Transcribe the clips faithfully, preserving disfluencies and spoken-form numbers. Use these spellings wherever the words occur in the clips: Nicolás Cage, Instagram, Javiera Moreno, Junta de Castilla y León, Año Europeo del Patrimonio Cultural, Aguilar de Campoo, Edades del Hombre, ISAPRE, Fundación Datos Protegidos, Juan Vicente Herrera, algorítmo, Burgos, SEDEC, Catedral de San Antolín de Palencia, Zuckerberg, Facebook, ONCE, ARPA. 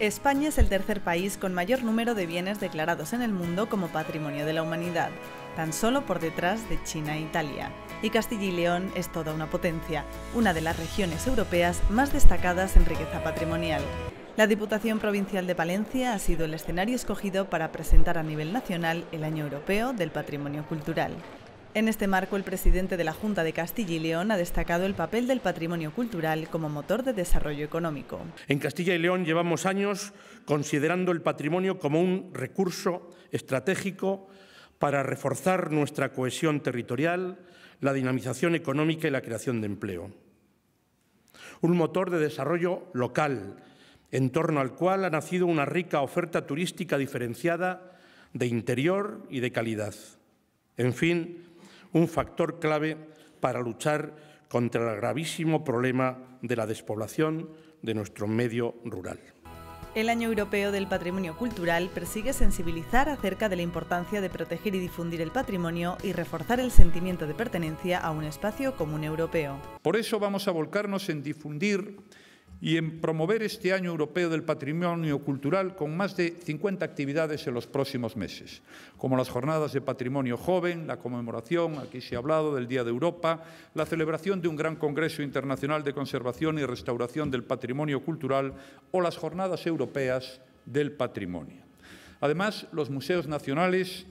España es el tercer país con mayor número de bienes declarados en el mundo como Patrimonio de la Humanidad, tan solo por detrás de China e Italia. Y Castilla y León es toda una potencia, una de las regiones europeas más destacadas en riqueza patrimonial. La Diputación Provincial de Palencia ha sido el escenario escogido para presentar a nivel nacional el Año Europeo del Patrimonio Cultural. En este marco, el presidente de la Junta de Castilla y León ha destacado el papel del patrimonio cultural como motor de desarrollo económico. En Castilla y León llevamos años considerando el patrimonio como un recurso estratégico para reforzar nuestra cohesión territorial, la dinamización económica y la creación de empleo. Un motor de desarrollo local, en torno al cual ha nacido una rica oferta turística diferenciada de interior y de calidad. En fin, un factor clave para luchar contra el gravísimo problema de la despoblación de nuestro medio rural. El Año Europeo del Patrimonio Cultural persigue sensibilizar acerca de la importancia de proteger y difundir el patrimonio y reforzar el sentimiento de pertenencia a un espacio común europeo. Por eso vamos a volcarnos en difundir y en promover este Año Europeo del Patrimonio Cultural con más de cincuenta actividades en los próximos meses, como las jornadas de patrimonio joven, la conmemoración, aquí se ha hablado, del Día de Europa, la celebración de un gran Congreso Internacional de Conservación y Restauración del Patrimonio Cultural o las Jornadas Europeas del Patrimonio. Además, los museos nacionales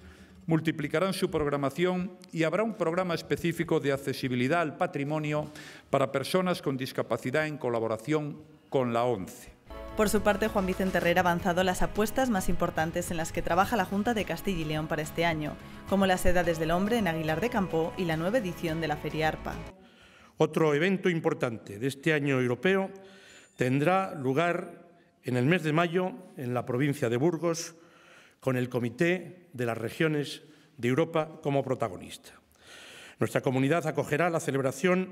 multiplicarán su programación y habrá un programa específico de accesibilidad al patrimonio para personas con discapacidad en colaboración con la ONCE. Por su parte, Juan Vicente Herrera ha avanzado las apuestas más importantes en las que trabaja la Junta de Castilla y León para este año, como las Edades del Hombre en Aguilar de Campoo y la nueva edición de la Feria ARPA. Otro evento importante de este Año Europeo tendrá lugar en el mes de mayo en la provincia de Burgos, con el Comité de las Regiones de Europa como protagonista. Nuestra comunidad acogerá la celebración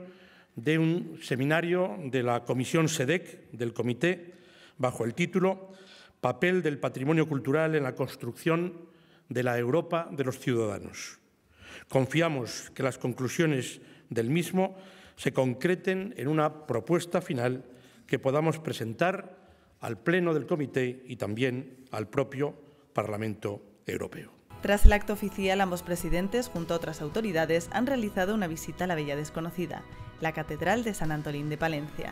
de un seminario de la Comisión SEDEC del Comité bajo el título «Papel del patrimonio cultural en la construcción de la Europa de los ciudadanos». Confiamos que las conclusiones del mismo se concreten en una propuesta final que podamos presentar al Pleno del Comité y también al propio Parlamento Europeo. Tras el acto oficial, ambos presidentes, junto a otras autoridades, han realizado una visita a la Bella Desconocida, la Catedral de San Antolín de Palencia.